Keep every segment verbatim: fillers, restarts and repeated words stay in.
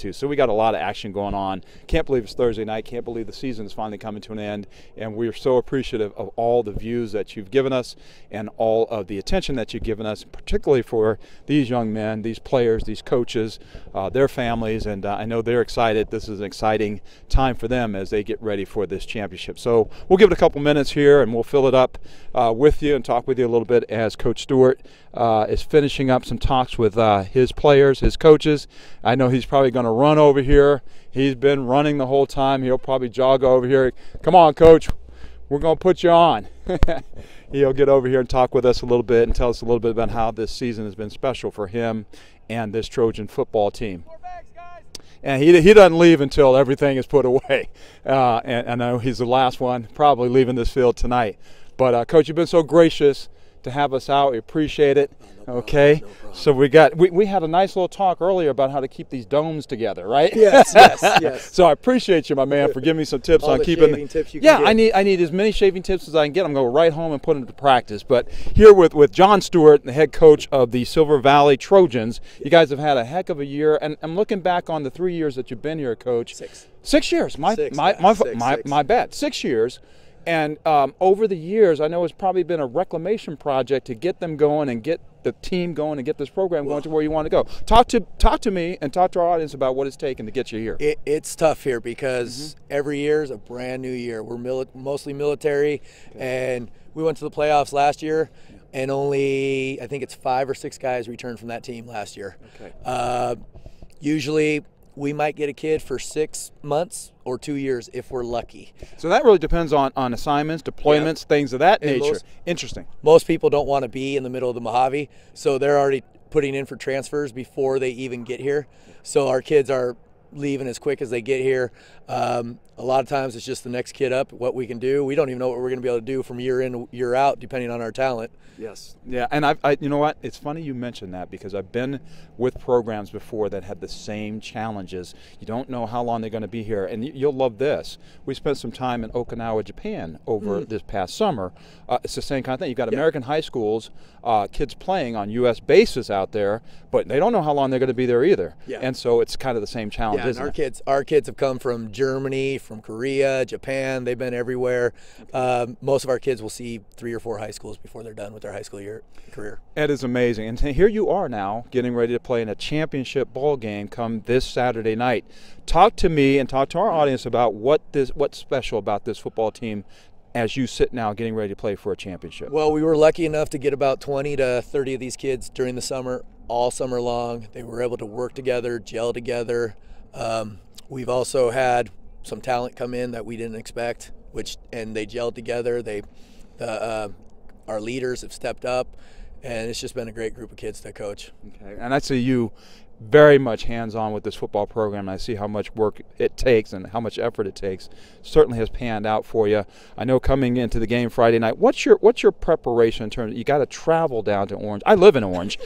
too. So we got a lot of action going on. Can't believe it's Thursday night. Can't believe the season is finally coming to an end. And we're so appreciative of all the views that you've given us and all of the attention that you've given us, particularly for these young men, these players, these coaches, uh, their families. And uh, I know they're excited. This is an exciting time for them as they get ready for this championship. So we'll give it a couple minutes here and we'll fill it up uh, with you and talk with you a little bit as Coach Stewart uh, is finishing up some talks with uh, his players, his coaches. I know he's probably going to run over here. He's been running the whole time. He'll probably jog over here. Come on, Coach. We're going to put you on. He'll get over here and talk with us a little bit and tell us a little bit about how this season has been special for him and this Trojan football team. And he, he doesn't leave until everything is put away. Uh, and I know he's the last one probably leaving this field tonight. But, uh, Coach, you've been so gracious to have us out. We appreciate it. Okay, no so we got we, we had a nice little talk earlier about how to keep these domes together, right? Yes, yes, yes. So I appreciate you, my man, for giving me some tips All on the keeping shaving the, tips you yeah, can get. I need I need as many shaving tips as I can get. I'm going to go right home and put them to practice. But here with with John Stewart, the head coach of the Silver Valley Trojans, you guys have had a heck of a year, and I'm looking back on the three years that you've been here, Coach. Six. Six years. My six, my my six, my, six. my bad. Six years. And um, over the years, I know it's probably been a reclamation project to get them going and get the team going and get this program going well, to where you want to go. Talk to talk to me and talk to our audience about what it's taken to get you here. It, it's tough here because mm-hmm. every year is a brand new year. We're mili mostly military, okay. and we went to the playoffs last year, yeah. and only I think it's five or six guys returned from that team last year. Okay. Uh, usually, we might get a kid for six months or two years if we're lucky. So that really depends on, on assignments, deployments, yeah. things of that nature. Most, Interesting. Most people don't want to be in the middle of the Mojave, so they're already putting in for transfers before they even get here. So our kids are leaving as quick as they get here. Um, a lot of times it's just the next kid up, what we can do. We don't even know what we're going to be able to do from year in, year out, depending on our talent. Yes. Yeah, and I've, I, you know what? It's funny you mentioned that because I've been with programs before that had the same challenges. You don't know how long they're going to be here, and you'll love this. We spent some time in Okinawa, Japan over mm. this past summer. Uh, it's the same kind of thing. You've got yep. American high schools, uh, kids playing on U S bases out there, but they don't know how long they're going to be there either. Yeah. And so it's kind of the same challenge. Yeah. Yeah, and our kids, our kids have come from Germany, from Korea, Japan. They've been everywhere. Um, most of our kids will see three or four high schools before they're done with their high school year career. That is amazing. And here you are now, getting ready to play in a championship ball game come this Saturday night. Talk to me and talk to our audience about what this, what's special about this football team as you sit now getting ready to play for a championship. Well, we were lucky enough to get about twenty to thirty of these kids during the summer, all summer long. They were able to work together, gel together. Um, we've also had some talent come in that we didn't expect, which and they gelled together. They, the, uh, our leaders have stepped up, and it's just been a great group of kids to coach. Okay, and I see you very much hands-on with this football program. And I see how much work it takes and how much effort it takes. Certainly has panned out for you. I know coming into the game Friday night. What's your what's your preparation in terms of, you got to travel down to Orange? I live in Orange,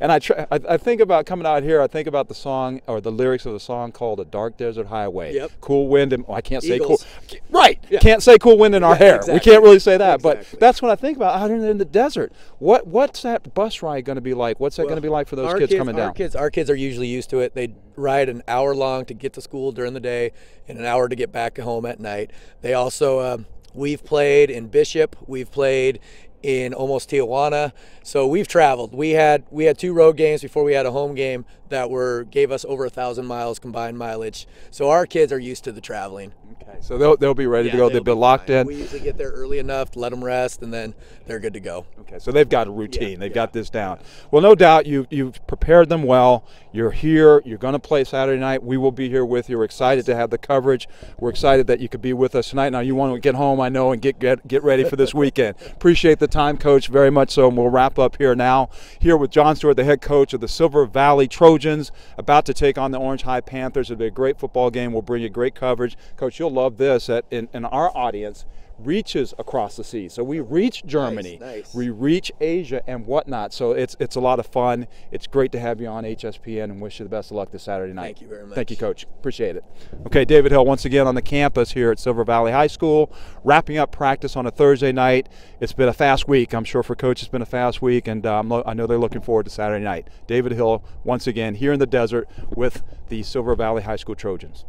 and I, tra I I think about coming out here. I think about the song or the lyrics of the song called "A Dark Desert Highway." Yep. Cool wind and oh, I can't say Eagles. cool. Right. Yeah. Can't say cool wind in our yeah, hair. Exactly. We can't really say that. Exactly. But that's what I think about out in, in the desert. What what's that bus ride going to be like? What's that well, going to be like for those kids, kids coming down? Kids, our kids are usually used to it. They ride an hour long to get to school during the day and an hour to get back home at night. They also, um, we've played in Bishop, we've played in almost Tijuana. So we've traveled. We had we had two road games before we had a home game that were gave us over a thousand miles combined mileage. So our kids are used to the traveling. Okay, so they'll, they'll be ready yeah, to go. They'll, they'll be, be locked fine. in. We usually get there early enough to let them rest, and then they're good to go. Okay, so they've got a routine. Yeah, they've yeah, got this down. Yeah. Well, no doubt you, you've prepared them well. You're here. You're going to play Saturday night. We will be here with you. We're excited to have the coverage. We're excited that you could be with us tonight. Now, you want to get home, I know, and get, get, get ready for this weekend. Appreciate the time, Coach, very much so, and we'll wrap up here now. Here with John Stewart, the head coach of the Silver Valley Trojans, about to take on the Orange High Panthers. It'll be a great football game. We'll bring you great coverage. Coach, you'll love this, that in, in our audience reaches across the sea. So we reach Germany, nice, nice. we reach Asia and whatnot. So it's it's a lot of fun. It's great to have you on H S P N, and wish you the best of luck this Saturday night. Thank you very much. Thank you, Coach. Appreciate it. Okay, David Hill once again on the campus here at Silver Valley High School, wrapping up practice on a Thursday night. It's been a fast week. I'm sure for Coach it's been a fast week, and um, I know they're looking forward to Saturday night. David Hill once again here in the desert with the Silver Valley High School Trojans.